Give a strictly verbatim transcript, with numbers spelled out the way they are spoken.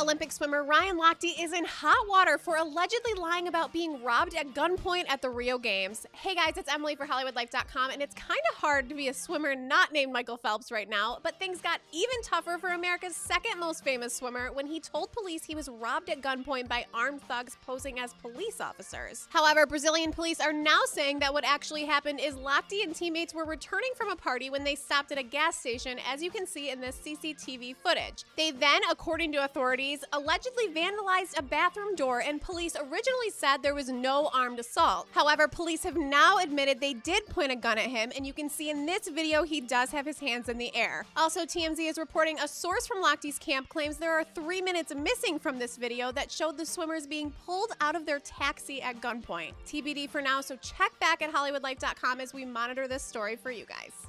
Olympic swimmer Ryan Lochte is in hot water for allegedly lying about being robbed at gunpoint at the Rio Games. Hey guys, it's Emily for Hollywood Life dot com, and it's kind of hard to be a swimmer not named Michael Phelps right now, but things got even tougher for America's second most famous swimmer when he told police he was robbed at gunpoint by armed thugs posing as police officers. However, Brazilian police are now saying that what actually happened is Lochte and teammates were returning from a party when they stopped at a gas station, as you can see in this C C T V footage. They then, according to authorities, allegedly vandalized a bathroom door, and police originally said there was no armed assault. However, police have now admitted they did point a gun at him, and you can see in this video he does have his hands in the air. Also, T M Z is reporting a source from Lochte's camp claims there are three minutes missing from this video that showed the swimmers being pulled out of their taxi at gunpoint. T B D for now, so check back at Hollywood Life dot com as we monitor this story for you guys.